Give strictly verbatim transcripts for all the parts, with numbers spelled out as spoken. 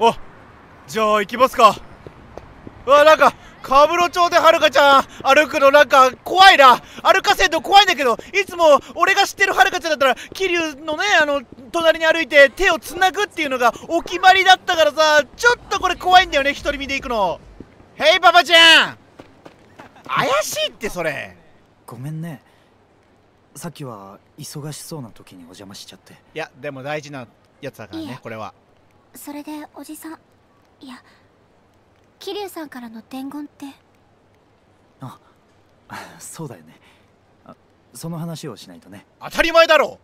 あ、じゃあ行きますか。うわ、なんかカブロ町ではるかちゃん歩くのなんか怖いな。歩かせんの怖いんだけど、いつも俺が知ってるはるかちゃんだったら桐生のね、あの隣に歩いて手をつなぐっていうのがお決まりだったからさ、ちょっとこれ怖いんだよね、一人身で行くの。ヘイパパちゃん、怪しいってそれ。ごめんね、さっきは忙しそうな時にお邪魔しちゃって。いやでも大事なやつだからねこれは。それでおじさん、いや桐生さんからの伝言って。あ、そうだよね。あ、その話をしないとね。当たり前だろ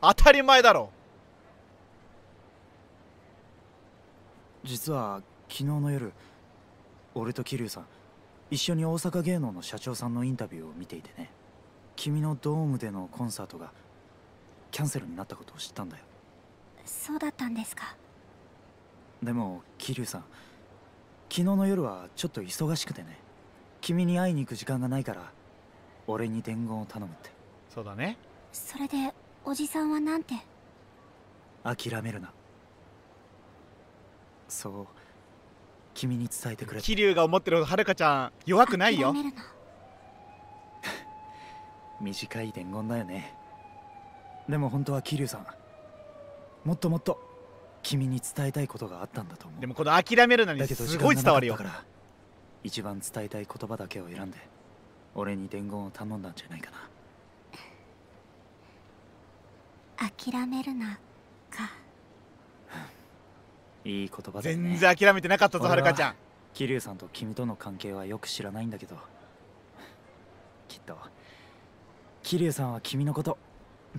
当たり前だろ。実は昨日の夜、俺と桐生さん一緒に大阪芸能の社長さんのインタビューを見ていてね、君のドームでのコンサートがキャンセルになったことを知ったんだよ。そうだったんですか。でも桐生さん、昨日の夜はちょっと忙しくてね、君に会いに行く時間がないから俺に伝言を頼むって。そうだね。それでおじさんはなんて。諦めるな、そう君に伝えてくれ。桐生が思ってるほどはるかちゃん弱くないよ。諦めるな短い伝言だよね。でも本当は桐生さん、もっともっと君に伝えたいことがあったんだと思う。でもこの諦めるなにすごい伝わるよ。だから一番伝えたい言葉だけを選んで俺に伝言を頼んだんじゃないかな。諦めるなかいい言葉だね。全然諦めてなかったぞはるかちゃん。桐生さんと君との関係はよく知らないんだけど、きっと桐生さんは君のこと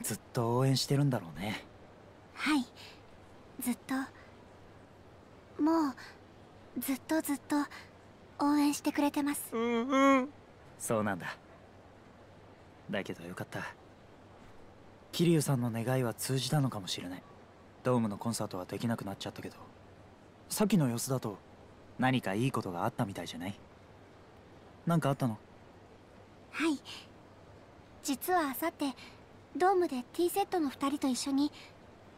ずっと応援してるんだろうね。はい、ずっと、もうずっとずっと応援してくれてます。うんうん、そうなんだ。だけどよかった、桐生さんの願いは通じたのかもしれない。ドームのコンサートはできなくなっちゃったけど、さっきの様子だと何かいいことがあったみたいじゃない。なんかあったの。はい、実はあさってドームでティーセットのふたりと一緒に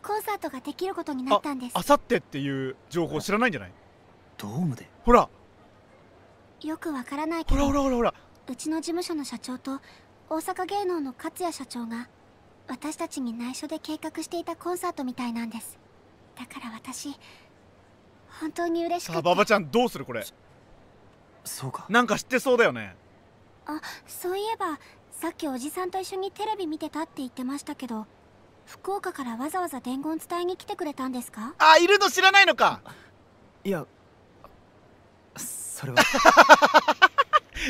コンサートができることになったんです。あさってっていう情報知らないんじゃない。ドームでほらよくわからないけど、ほらほらほらほら、うちの事務所の社長と大阪芸能の勝谷社長が私たちに内緒で計画していたコンサートみたいなんです。だから私本当に嬉しくて。さあ馬場ちゃんどうするこれ。そうか、なんか知ってそうだよね。あ、そういえばさっきおじさんと一緒にテレビ見てたって言ってましたけど、福岡からわざわざ伝言伝えに来てくれたんですか。あ、いるの知らないのか。いやそれは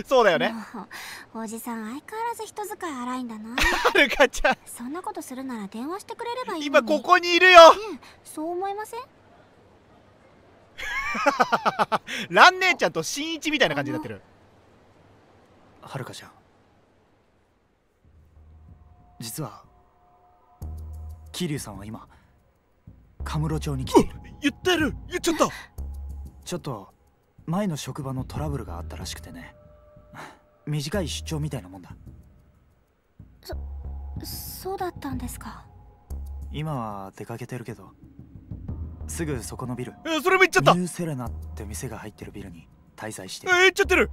そうだよね。おじさん相変わらず人使い荒いんだなはるかちゃんそんなことするなら電話してくれればいいのに。今ここにいるよ、ね、そう思いませんラン姉ちゃんとしんいちみたいな感じになってる。はるかちゃん、実は桐生さんは今カムロ町に来ている。言ってる、言っちゃったちょっと前の職場のトラブルがあったらしくてね、短い出張みたいなもんだ。そそうだったんですか。今は出かけてるけど、すぐそこのビル、えそれも行っちゃった。ニューセレナって店が入ってるビルに滞在して。え行っちゃってる、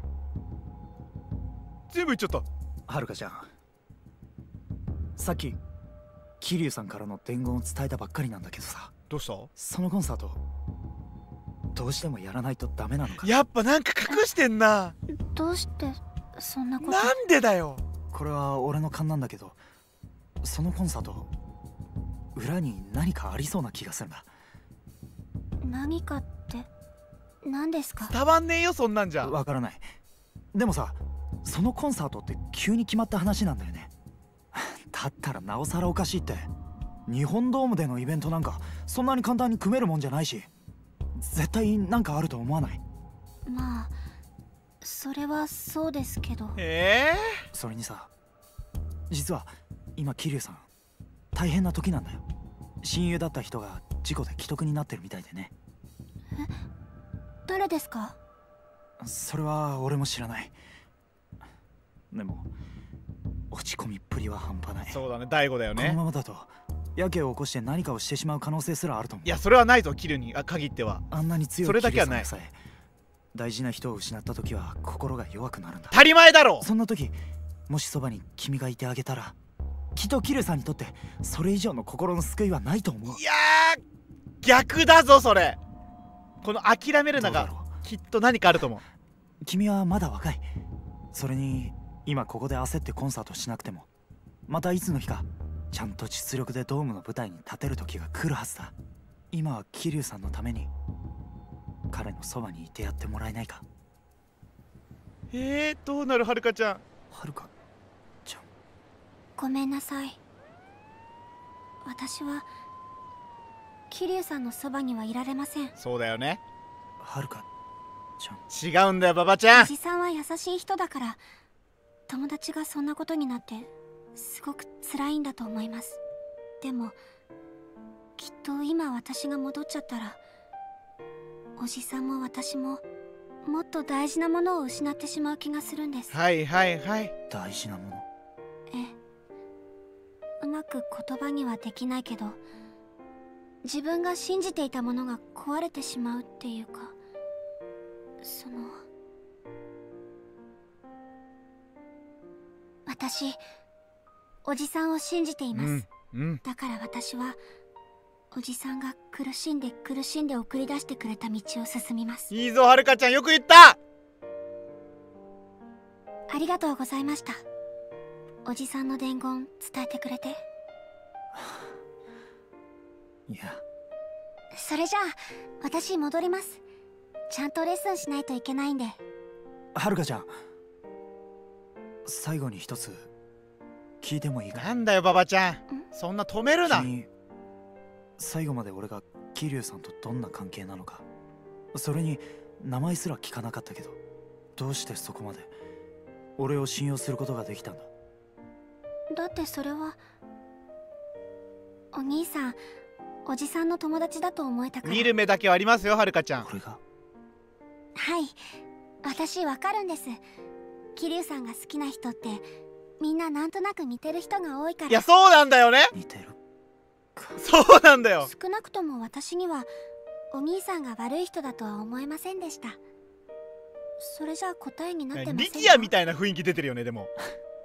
全部行っちゃった。はるかちゃん、さっき桐生さんからの伝言を伝えたばっかりなんだけどさ。どうした。そのコンサートどうしてもやらないとダメなのか。やっぱなんか隠してんな。どうしてそんなこと。なんでだよ。これは俺の勘なんだけど、そのコンサート裏に何かありそうな気がするんだ。何かって何ですか。伝わんねえよそんなんじゃ。わからない。でもさ、そのコンサートって急に決まった話なんだよね。だったらなおさらおかしいって。日本ドームでのイベントなんかそんなに簡単に組めるもんじゃないし、絶対なんかあると思わない。まあそれはそうですけど。ええー、それにさ、実は今桐生さん大変な時なんだよ。親友だった人が事故で危篤になってるみたいでね。え、誰ですか。それは俺も知らない。でも落ち込みっぷりは半端ない。そうだね、大悟だよね。このままだとやけを起こして何かをしてしまう可能性すらあると思う。いや、それはないぞ、キリュウに限っては。あんなに強いそれだけはない。大事な人を失った時は心が弱くなるんだ。当たり前だろ。そんな時、もしそばに君がいてあげたら、きっとキリュウさんにとってそれ以上の心の救いはないと思う。いやー、逆だぞそれ。この諦める中、きっと何かあると思う。君はまだ若い。それに今ここで焦ってコンサートしなくても、またいつの日かちゃんと実力でドームの舞台に立てる時が来るはずだ。今は桐生さんのために彼のそばにいてやってもらえないか。えー、どうなるはるかちゃん。はるかちゃん、ごめんなさい。私は桐生さんのそばにはいられません。そうだよね、はるかちゃん。違うんだよ、ババちゃん。おじさんは優しい人だから、友達がそんなことになってすごく辛いんだと思います。でもきっと今私が戻っちゃったら、おじさんも私ももっと大事なものを失ってしまう気がするんです。はいはいはい。大事なもの。ええ、うまく言葉にはできないけど、自分が信じていたものが壊れてしまうっていうか、その、私おじさんを信じています、うんうん、だから私はおじさんが苦しんで苦しんで送り出してくれた道を進みます。いいぞはるかちゃん、よく言った。ありがとうございました、おじさんの伝言伝えてくれて。いや、それじゃあ私戻ります。ちゃんとレッスンしないといけないんで。はるかちゃん、最後に一つ聞いてもいいか。なんだよババちゃん、そんな止めるな。最後まで俺が桐生さんとどんな関係なのか、それに名前すら聞かなかったけど、どうしてそこまで俺を信用することができたんだ。だってそれはお兄さん、おじさんの友達だと思えたから。見る目だけはありますよ、はるかちゃん。俺が？はい、私わかるんです。桐生さんが好きな人ってみんななんとなく似てる人が多いから。いや、そうなんだよね。似てるか。そうなんだよ。少なくとも私にはお兄さんが悪い人だとは思えませんでした。それじゃあ答えになってませんか。リキアみたいな雰囲気出てるよね、でも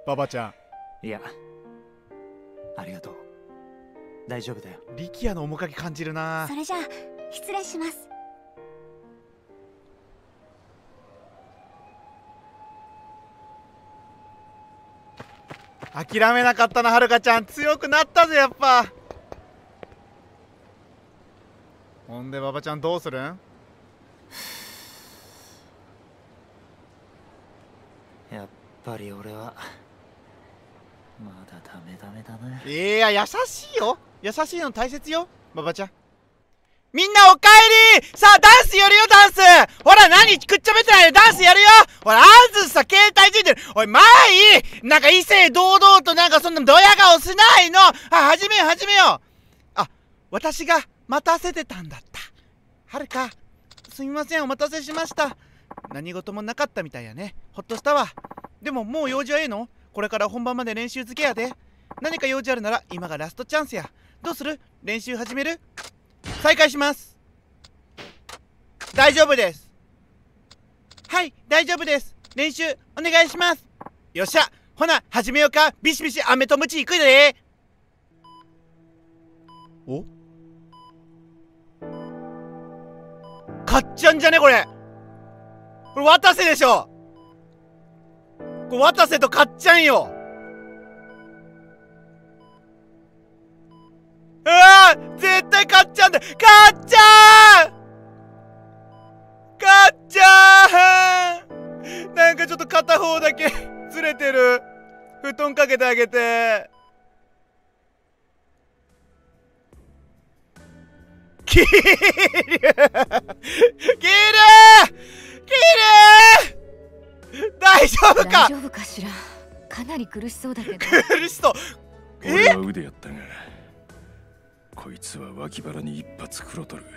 ババちゃん。いや、ありがとう、大丈夫だよ。リキアの面影感じるな。それじゃあ失礼します。諦めなかったな、はるかちゃん。強くなったぜ、やっぱ。ほんで馬場ちゃんどうするん？やっぱり俺はまだダメダメだね。いや、優しいよ、優しいの大切よ、馬場ちゃん。みんなおかえり。さあダンスやるよ、ダンス。ほら何くっちゃべってないで、ダンスやるよ。ほらあずさ携帯ついてる。おいマイ、なんか異性堂々となんかそんなドヤ顔しないの。あ、始めよ始めよ。あ、私が待たせてたんだった。はるか、すみません、お待たせしました。何事もなかったみたいやね。ほっとしたわ。でももう用事はええの？これから本番まで練習漬けやで。何か用事あるなら今がラストチャンスや。どうする？練習始める？再開します。大丈夫です。はい、大丈夫です。練習お願いします。よっしゃ、ほな始めようか。ビシビシ飴とムチいくで。おかっちゃんじゃねこれ。これ渡瀬でしょ。これ渡瀬とかっちゃんよ。うわー、絶対かっちゃんだ。かっちゃん、かっちゃん。なんかちょっと片方だけずれてる。布団かけてあげて。キリュウ、キリュウ、大丈夫か。大丈夫かしら。かなり苦しそうだけど。苦しそう。俺は腕やったが、こいつは脇腹に一発黒取る。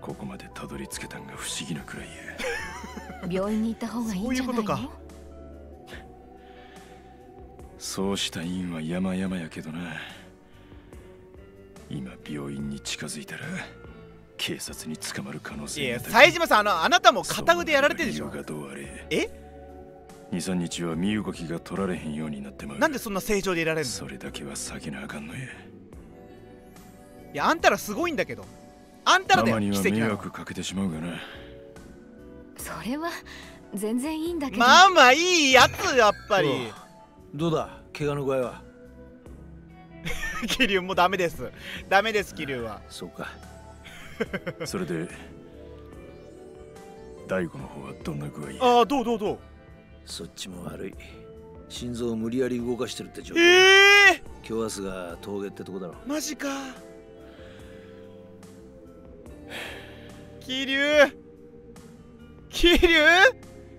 ここまでたどり着けたんが不思議なくらいや。病院に行った方がいいんじゃないの？そういうことか。そうした因は山々やけどな。今病院に近づいたら警察に捕まる可能性。いや、冴島さん、あのあなたも片腕やられてるでしょ。え？にさんにちは身動きが取られへんようになってまう。なんでそんな正常でいられるの？それだけは避けなあかんのや。いや、あんたらすごいんだけど。あんたらで奇跡なの。たまには迷惑かけてしまうがな。それは全然いいんだけど。まあまあいいやつ、やっぱり。どうだ、怪我の具合は？桐生もダメです。ダメです、桐生は。そうか。それで大悟の方はどんな具合？ああ、どうどうどう。そっちも悪い。心臓を無理やり動かしてるって状況。ええー、今日明日が峠ってとこだろ。マジか。桐生、桐生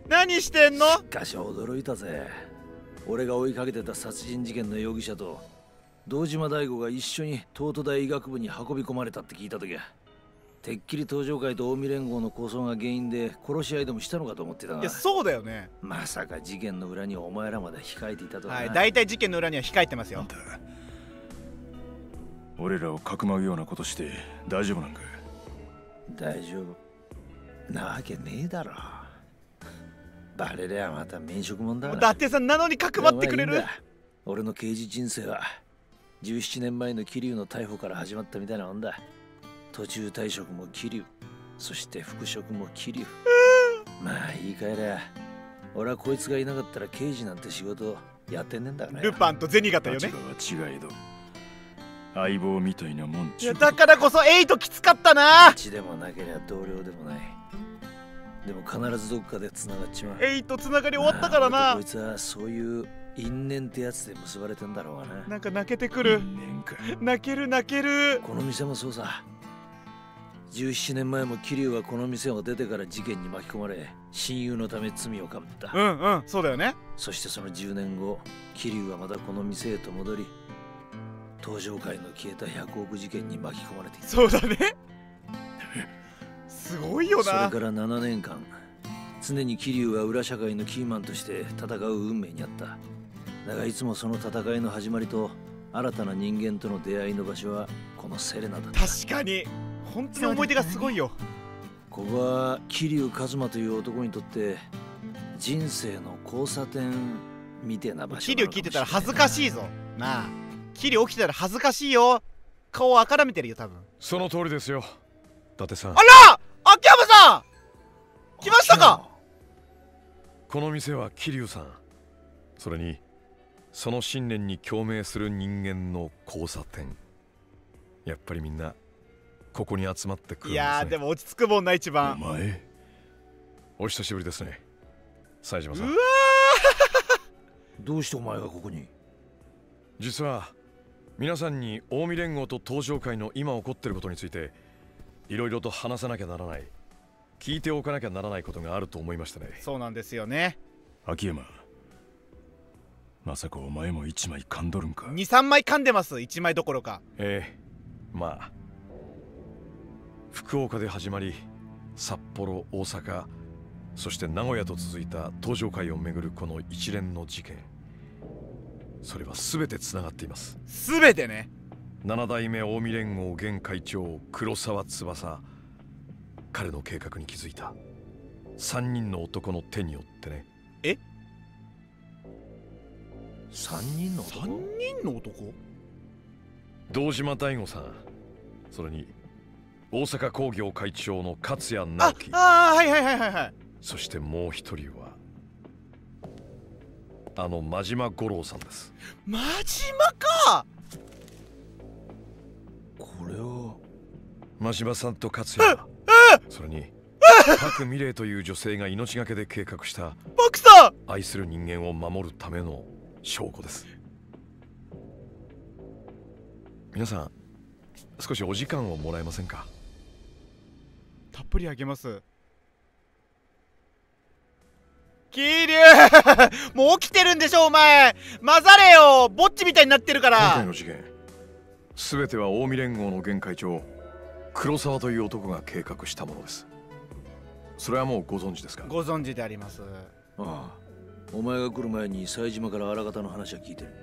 何してんの？しかし驚いたぜ。俺が追いかけてた殺人事件の容疑者と堂島大吾が一緒に東都大医学部に運び込まれたって聞いた時、てっきり東上会と近江連合の抗争が原因で殺し合いでもしたのかと思ってたが。いや、そうだよね。まさか事件の裏にお前らまで控えていたとは。はい、大体事件の裏には控えてますよ。俺らをかくまうようなことして大丈夫なんか？大丈夫なわけねえだろ。バレりゃまた免職もんだ。伊達さんなのにかくまってくれる。いい俺の刑事人生はじゅうななねんまえの桐生の逮捕から始まったみたいなもんだ。途中退職も桐生、そして復職も桐生。まあ言い換えりゃ、俺はこいつがいなかったら刑事なんて仕事やってんねんだから。ルパンと銭形よね。立場は違えど、相棒みたいなもん。いや、だからこそエイトきつかったな。一でもなけりゃ同僚でもない。でも必ずどっかで繋がっちまう。エイト繋がり終わったからな。こいつはそういう因縁ってやつで結ばれてんだろうな。なんか泣けてくる。泣ける泣ける。この店もそうさ。じゅうななねんまえも桐生はこの店を出てから事件に巻き込まれ、親友のため罪をかぶった。うんうん、そうだよね。そしてそのじゅうねんご、桐生はまたこの店へと戻り、東上界の消えたひゃくおく事件に巻き込まれていた。そうだね。すごいよな。それからななねんかん、常に桐生は裏社会のキーマンとして戦う運命にあった。だがいつもその戦いの始まりと新たな人間との出会いの場所はこのセレナだった。確かに本当に思い出がすごいよ。ここは桐生一馬という男にとって人生の交差点みてえな場所。桐生聞いてたら恥ずかしいぞ。なあ、桐生起きたら恥ずかしいよ。顔をあからめてるよ多分。その通りですよ、伊達さん。あら、秋山さん来ましたか。この店は桐生さん、それにその信念に共鳴する人間の交差点。やっぱりみんなここに集まってくるんですね。いやー、でも落ち着くもんな一番。お前、お久しぶりですね、冴島さん。うわどうしてお前がここに？実は皆さんに近江連合と東上会の今起こってることについていろいろと話さなきゃならない、聞いておかなきゃならないことがあると思いましたね。そうなんですよね。秋山、まさかお前も一枚噛んどるんか？にさんまい噛んでます。いちまいどころか。ええー、まあ福岡で始まり、札幌、大阪、そして名古屋と続いた東上界をめぐるこの一連の事件、それは全てつながっています。全てね。ななだいめ近江連合現会長黒沢翼、彼の計画に気づいたさんにんの男の手によってね。え？さんにんの男？さんにんの男？堂島大吾さん、それに大阪工業会長の勝谷直樹。ああ、はいはいはいはいはい。そしてもう一人はあの真島五郎さんです。真島か。これを真島さんと勝谷、それに各美玲という女性が命がけで計画したボクサー、愛する人間を守るための証拠です。皆さん少しお時間をもらえませんか？たっぷりあげます。桐生もう起きてるんでしょお前。混ざれよ、ぼっちみたいになってるから。今回の事件、全ては近江連合の現会長黒沢という男が計画したものです。それはもうご存知ですか？ご存知であります。ああ、お前が来る前に冴島からあらかたの話は聞いてる。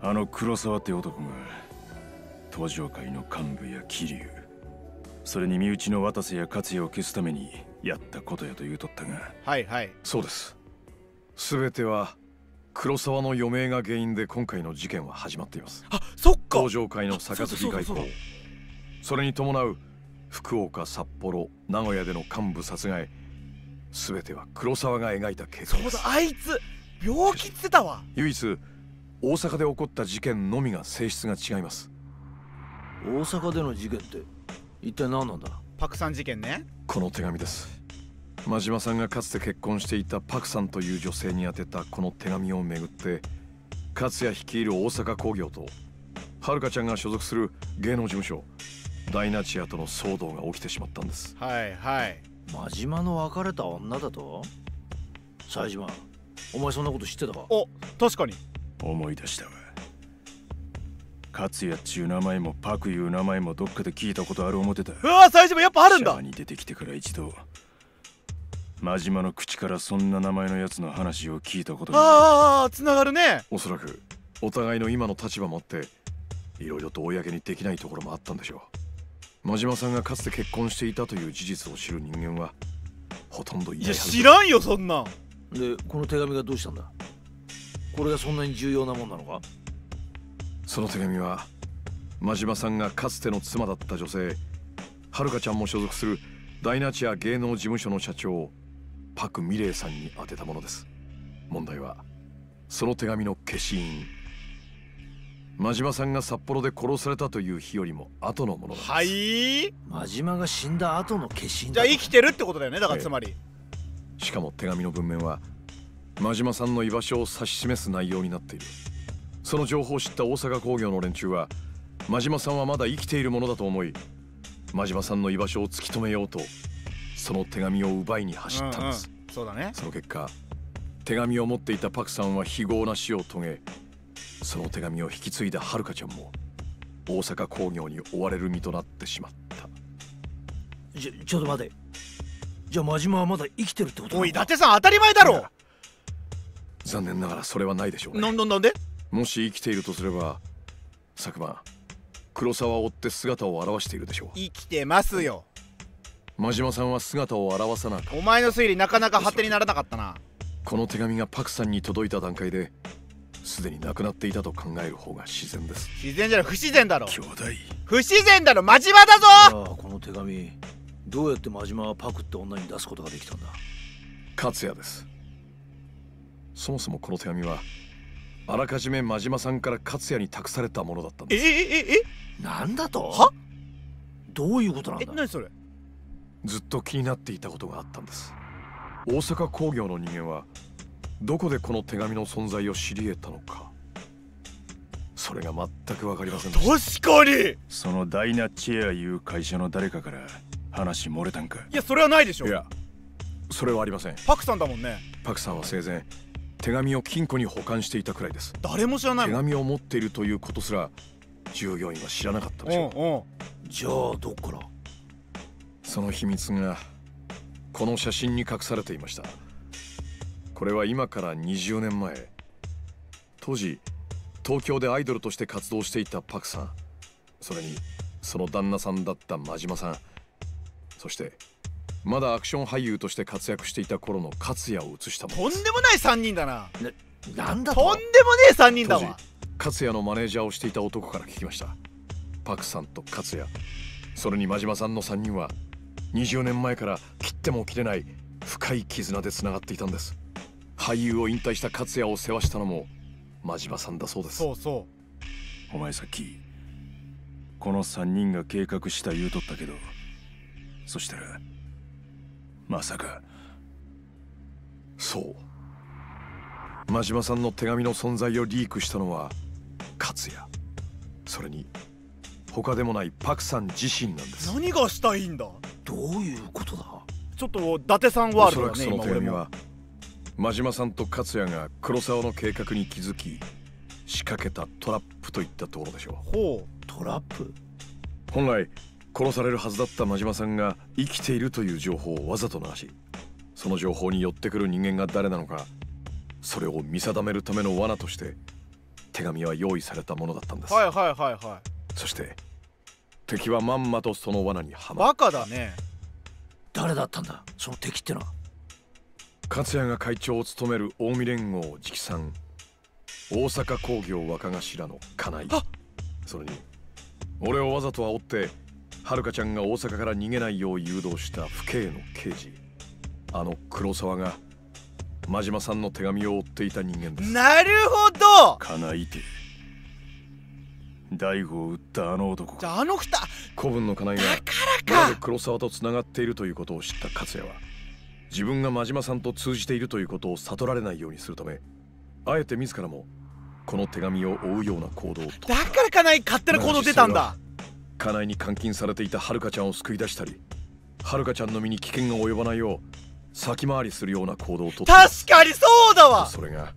あの黒沢って男が東上界の幹部や桐生、それに身内の渡瀬や勝也を消すためにやったことやと言うとったが、はいはい、そうです。全ては黒沢の余命が原因で今回の事件は始まっています。あ、そっか。東上界の杯外交、それに伴う福岡、札幌、名古屋での幹部殺害、全ては黒沢が描いた計画です。そうだ、あいつ病気ってたわ。唯一大阪で起こった事件のみが性質が違います。大阪での事件って一体何なんだ。パクさん事件ね。この手紙です。真島さんがかつて結婚していたパクさんという女性に宛てたこの手紙をめぐって、勝也率いる大阪工業とはるかちゃんが所属する芸能事務所ダイナチアとの騒動が起きてしまったんです。はいはい。真島の別れた女だと。冴島、お前そんなこと知ってたか。お、確かに思い出したわ。勝也っちゅう名前もパクいう名前もどっかで聞いたことある思ってた。うわ、冴島やっぱあるんだ。シャアに出てきてから一度真島の口からそんな名前のやつの話を聞いたことが。ああ、つながるね。おそらくお互いの今の立場もあって、いろいろと公にできないところもあったんでしょう。真島さんがかつて結婚していたという事実を知る人間はほとんどいないはず。いや、知らんよそんなん。で、この手紙がどうしたんだ。これがそんなに重要なもんなのか。その手紙は真島さんがかつての妻だった女性、はるかちゃんも所属するダイナチア芸能事務所の社長パク・ミレイさんに宛てたものです。問題はその手紙の消印、真島さんが札幌で殺されたという日よりも後のものです。はい。真島が死んだ後の消印だ。じゃあ生きてるってことだよね。だからつまり、しかも手紙の文面は真島さんの居場所を指し示す内容になっている。その情報を知った大阪工業の連中は、真島さんはまだ生きているものだと思い、真島さんの居場所を突き止めようとその手紙を奪いに走ったんです。うんうん、そうだね。その結果、手紙を持っていたパクさんは非業な死を遂げ、その手紙を引き継いだはるかちゃんも大阪工業に追われる身となってしまった。ちょ、ちょっと待て。じゃあ真島はまだ生きてるってこと。おい伊達さん、当たり前だろ。残念ながらそれはないでしょうね。なんでなんで。もし生きているとすれば、昨晩黒沢を追って姿を現しているでしょう。生きてますよ。真島さんは姿を現さなかった。お前の推理なかなか果てにならなかったな。この手紙がパクさんに届いた段階ですでに亡くなっていたと考える方が自然です。自然じゃない、不自然だろ。兄弟、不自然だろ。真島だぞ。ああ、この手紙どうやって真島はパクって女に出すことができたんだ。勝也です。そもそもこの手紙はあらかじめ真島さんから勝也に託されたものだったんです。ええええ、なんだと。は？どういうことなんだ。え、何それ。ずっと気になっていたことがあったんです。大阪工業の人間はどこでこの手紙の存在を知り得たのか、それが全く分かりませんでした。確かにそのダイナチェアいう会社の誰かから話漏れたんか。いや、それはないでしょ。いや、それはありません。パクさんだもんね。パクさんは生前手紙を金庫に保管していたくらいです。誰も知らないもん。手紙を持っているということすら従業員は知らなかったでしょう。おうおう。じゃあどっから。その秘密がこの写真に隠されていました。これは今からにじゅうねんまえ、当時東京でアイドルとして活動していたパクさん、それにその旦那さんだった真島さん、そしてまだアクション俳優として活躍していた頃の勝也を写したものです。とんでもないさんにんだな。な、なんだと。とんでもねえさんにんだわ。勝也のマネージャーをしていた男から聞きました。パクさんと勝也、それに真島さんのさんにんはにじゅうねんまえから切っても切れない深い絆でつながっていたんです。俳優を引退した勝也を世話したのも真島さんだそうです。そうそう。お前さっきこのさんにんが計画した言うとったけど、そしたらまさか。そう、真島さんの手紙の存在をリークしたのは勝也、それに他でもないパクさん自身なんです。何がしたいんだ。どういうことだ。ちょっと伊達さんワールドだね。おそらくその手紙は真島さんと勝也が黒沢の計画に気づき仕掛けたトラップといったところでしょう。ほう、トラップ。本来殺されるはずだった真島さんが生きているという情報をわざと流し、その情報に寄ってくる人間が誰なのか、それを見定めるための罠として手紙は用意されたものだったんです。はいはいはいはい。そして敵はまんまとその罠にはまった。バカだね。誰だったんだその敵ってのは。勝谷が会長を務める近江連合直参、大阪工業若頭の金井、それに俺をわざと煽ってはるかちゃんが大阪から逃げないよう誘導した府警の刑事、あの黒沢が真島さんの手紙を追っていた人間です。なるほど。金井て大吾を撃ったあの男。じゃああの二古文の金井がなぜ黒沢とつながっているということを知った勝谷は、自分が真島さんと通じているということを悟られないようにするため、あえて自らもこの手紙を追うような行動をとった。だから金井勝手な行動出たんだ。金井に監禁されていたはるかちゃんを救い出したり、はるかちゃんの身に危険が及ばないよう先回りするような行動をとった。確かにそうだわ。それが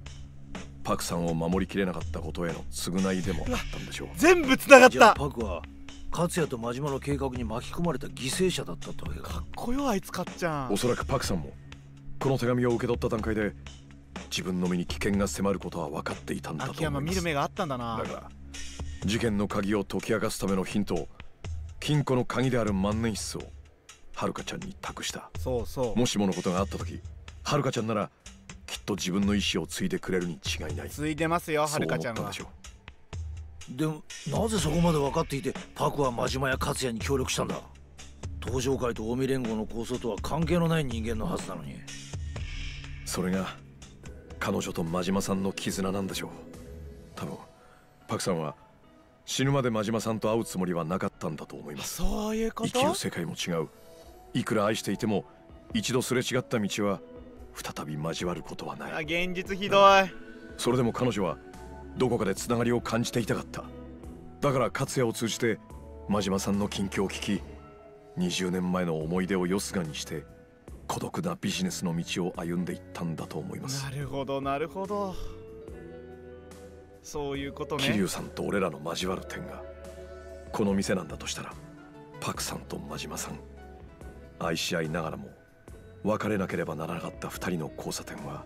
パクさんを守りきれなかったことへの償いでもあったんでしょう。全部つながった。パクは勝谷と真島の計画に巻き込まれた犠牲者だったってわけだ。かっこよあいつ勝ちゃん。おそらくパクさんもこの手紙を受け取った段階で自分の身に危険が迫ることは分かっていたんだと思います。秋山見る目があったんだな。だから事件の鍵を解き明かすためのヒントを、金庫の鍵である万年筆をはるかちゃんに託した。そうそう。もしものことがあった時、はるかちゃんならきっと自分の意思を継いでくれるに違いない。継いでますよはるかちゃんは。でもなぜそこまで分かっていてパクは真島や勝谷に協力したんだ。東上会と近江連合の構想とは関係のない人間のはずなのに。それが彼女と真島さんの絆なんでしょう。多分パクさんは死ぬまで真島さんと会うつもりはなかったんだと思います。そういうこと。生きる世界も違う。いくら愛していても一度すれ違った道は再び交わることはない。あ、現実ひどい、うん、それでも彼女はどこかでつながりを感じていたかった。だから勝谷を通じて真島さんの近況を聞き、にじゅうねんまえの思い出をよすがにして孤独なビジネスの道を歩んでいったんだと思います。なるほどなるほど、そういうことね。桐生さんと俺らの交わる点がこの店なんだとしたら、パクさんと真島さん愛し合いながらも別れなければならなかったふたりの交差点は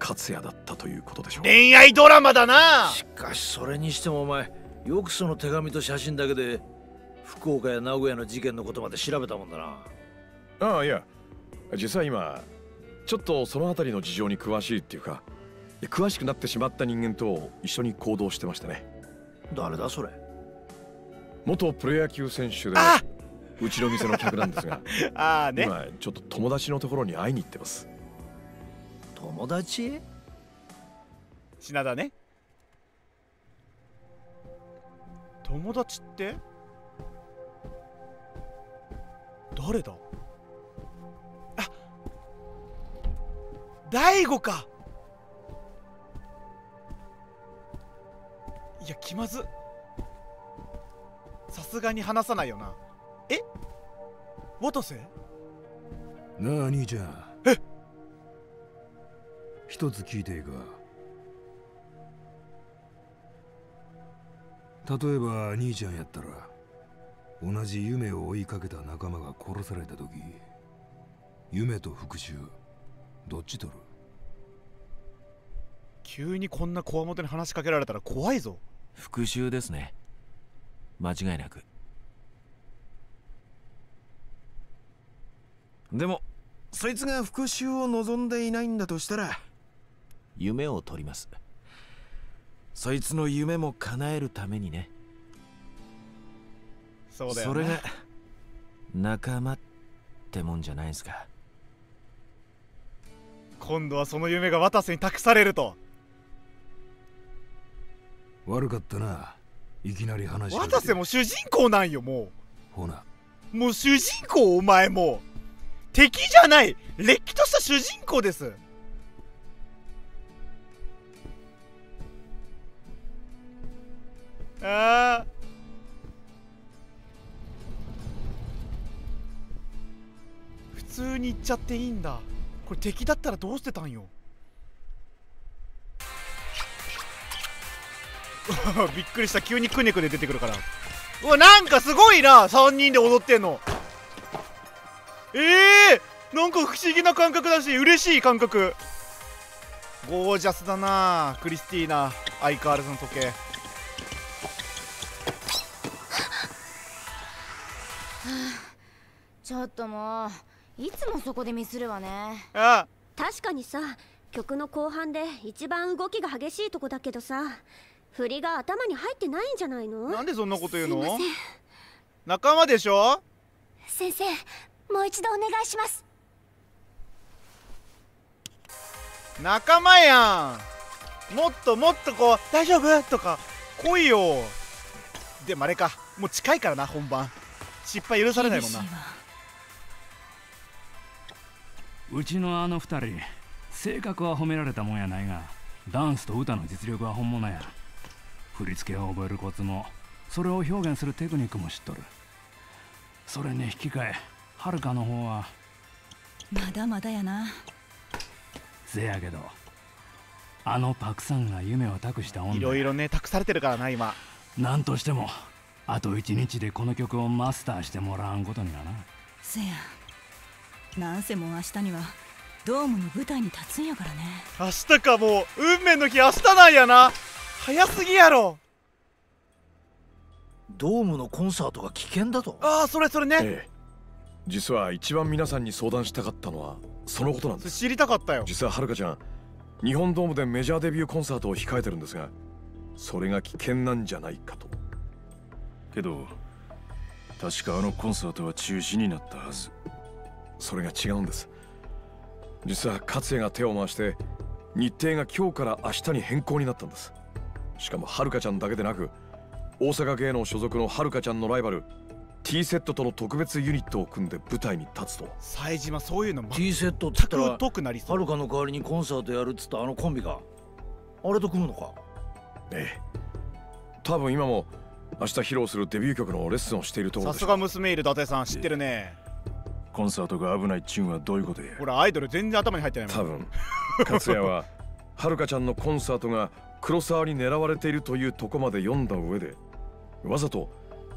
勝谷だったということでしょう。恋愛ドラマだな。しかしそれにしてもお前、よくその手紙と写真だけで福岡や名古屋の事件のことまで調べたもんだな。ああ、いや実は今ちょっとその辺りの事情に詳しいっていうか、詳しくなってしまった人間と一緒に行動してましたね。誰だそれ。元プロ野球選手でうちの店の客なんですがああ、ね、今ちょっと友達のところに会いに行ってます。友達？品だね。友達って誰だ。あ、大吾か。いや気まず。さすがに話さないよな。え、渡瀬？なあ兄ちゃん。え、一つ聞いていいか。例えば兄ちゃんやったら、同じ夢を追いかけた仲間が殺された時、夢と復讐どっち取る？急にこんな強面に話しかけられたら怖いぞ。復讐ですね、間違いなく。でもそいつが復讐を望んでいないんだとしたら、夢を取ります。そいつの夢も叶えるためにね。そうだよね。それが仲間ってもんじゃないですか。今度はその夢が渡瀬に託されると。悪かったな、いきなり話が。渡瀬も主人公なんよ。もうほなもう主人公。お前も敵じゃない、れっきとした主人公です。ああ、普通に言っちゃっていいんだ。これ敵だったらどうしてたんよびっくりした、急にくねくね出てくるから。うわ、なんかすごいな、さんにんで踊ってんの。えー、なんか不思議な感覚だし嬉しい感覚。ゴージャスだなクリスティーナ。相変わらずの時計。ちょっともういつもそこでミスるわね。ああ、確かにさ、曲の後半で一番動きが激しいとこだけどさ、振りが頭に入ってないんじゃないの？なんでそんなこと言うの？仲間でしょ。先生、もう一度お願いします。仲間やん。もっともっとこう「大丈夫?」とか来いよ。でもあれか、もう近いからな、本番。失敗許されないもんな。うちのあの二人、性格は褒められたもんやないが、ダンスと歌の実力は本物や。振り付けを覚えるコツも、それを表現するテクニックも知っとる。それに引き換え、はるかの方はまだまだやな。せやけど、あのパクさんが夢を託した女、いろいろね、託されてるからな、今。なんとしてもあと一日でこの曲をマスターしてもらわんことにはな。せや、なんせもう明日にはドームの舞台に立つんやからね。明日か、もう運命の日明日なんやな。早すぎやろ。ドームのコンサートが危険だと。ああ、それそれね、ええ、実は一番皆さんに相談したかったのはそのことなんです。知りたかったよ。実ははるかちゃん、日本ドームでメジャーデビューコンサートを控えてるんですが、それが危険なんじゃないかと。けど確かあのコンサートは中止になったはず。それが違うんです。実は勝也が手を回して日程が今日から明日に変更になったんです。しかもはるかちゃんだけでなく、大阪芸能所属のはるかちゃんのライバル T セットとの特別ユニットを組んで舞台に立つと。冴島、そういうのも T セットって言ったら、はるかの代わりにコンサートやるっつったあのコンビがあれと組むのか。ええ、多分今も明日披露するデビュー曲のレッスンをしているところです。さすが娘いる伊達さん、知ってるね。コンサートが危ないチューンはどういうことや。ほら、アイドル全然頭に入ってないもん。多分勝也ははるかちゃんのコンサートが黒沢に狙われているというとこまで読んだ上で、わざと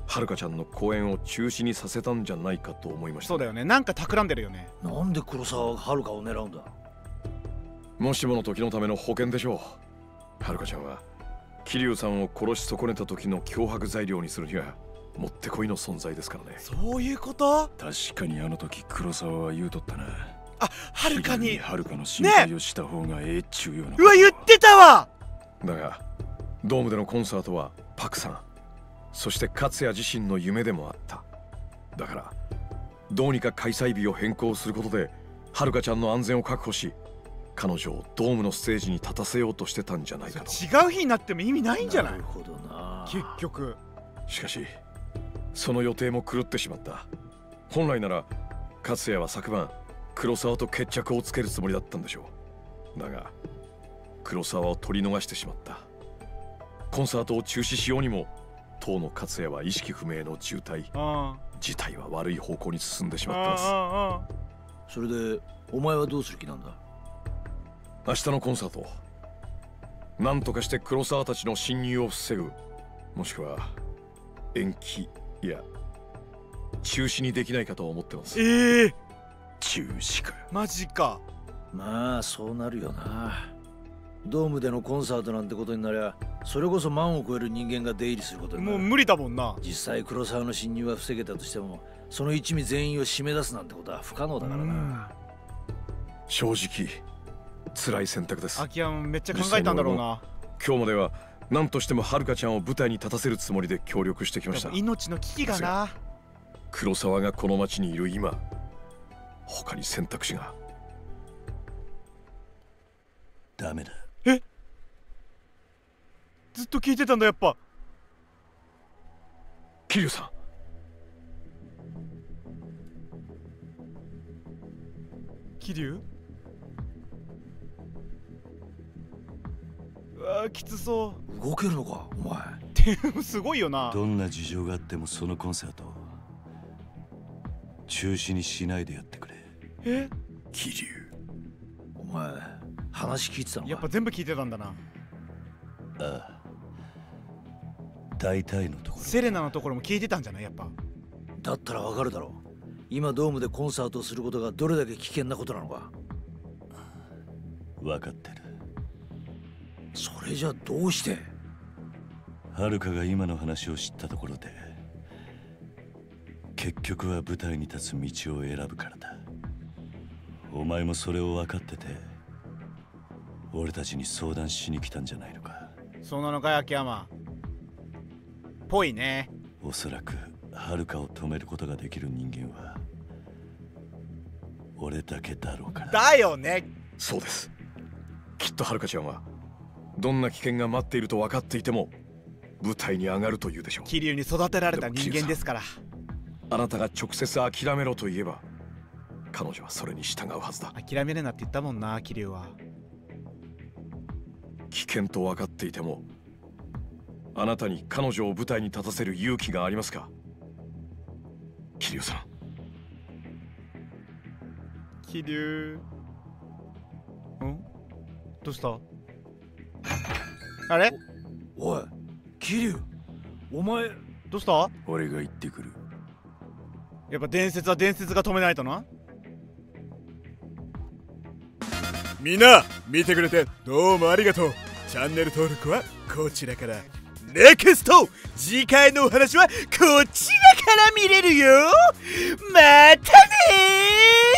はるかちゃんの公演を中止にさせたんじゃないかと思いました。そうだよね、なんか企んでるよね。なんで黒沢がはるかを狙うんだ。もしもの時のための保険でしょう。はるかちゃんは桐生さんを殺し損ねた時の脅迫材料にするにはもってこいの存在ですからね。そういうこと。確かにあの時黒沢は言うとったな。あ、はるかにはるかの心配をした方がええっちゅうような。うわ、言ってたわ。だがドームでのコンサートはパクさん、そして勝也自身の夢でもあった。だからどうにか開催日を変更することではるかちゃんの安全を確保し、彼女をドームのステージに立たせようとしてたんじゃないかと。違う日になっても意味ないんじゃない。なるほどな。結局、しかしその予定も狂ってしまった。本来なら勝也は昨晩黒沢と決着をつけるつもりだったんでしょう。だが黒沢を取り逃してしまった。コンサートを中止しようにも当の勝也は意識不明の重体。事態は悪い方向に進んでしまってます。それでお前はどうする気なんだ。明日のコンサート、何とかして黒沢たちの侵入を防ぐ、もしくは延期いや中止にできないかと思ってます。ええ、中止か。マジか。まあそうなるよな。ドームでのコンサートなんてことになりゃ、それこそ万を超える人間が出入りすることになる。もう無理だもんな。実際黒沢の侵入は防げたとしても、その一味全員を締め出すなんてことは不可能だからな。正直辛い選択です。秋山めっちゃ考えたんだろうな。今日までは何としてもはるかちゃんを舞台に立たせるつもりで協力してきました。命の危機がな。黒沢がこの町にいる今、他に選択肢が。ダメだ。え、ずっと聞いてたんだやっぱ。桐生さん、桐生、あーきつそう。動けるのかお前すごいよな。どんな事情があってもそのコンサート中止にしないでやってくれ。え、桐生、お前話聞いてたのか。やっぱ全部聞いてたんだな。ああ、大体のところ、セレナのところも聞いてたんじゃないやっぱ。だったらわかるだろう、今ドームでコンサートをすることがどれだけ危険なことなのか。分かってる。それじゃどうしてはるかが今の話を知ったところで結局は舞台に立つ道を選ぶからだ。お前もそれを分かってて俺たちに相談しに来たんじゃないのか。そうなのかい秋山。ぽいね。おそらく遥を止めることができる人間は俺だけだろうから。だよね。そうです。きっと遥ちゃんはどんな危険が待っていると分かっていても舞台に上がるというでしょう。桐生に育てられた人間ですから。あなたが直接諦めろと言えば彼女はそれに従うはずだ。諦めるなって言ったもんな桐生は。危険と分かっていてもあなたに彼女を舞台に立たせる勇気がありますか桐生さん。桐生んどうしたあれ お, おい桐生お前どうした。俺が行ってくる。やっぱ伝説は伝説が止めないとな。みんな見てくれてどうもありがとう。チャンネル登録はこちらから。ネクスト次回のお話はこちらから見れるよ。またねー。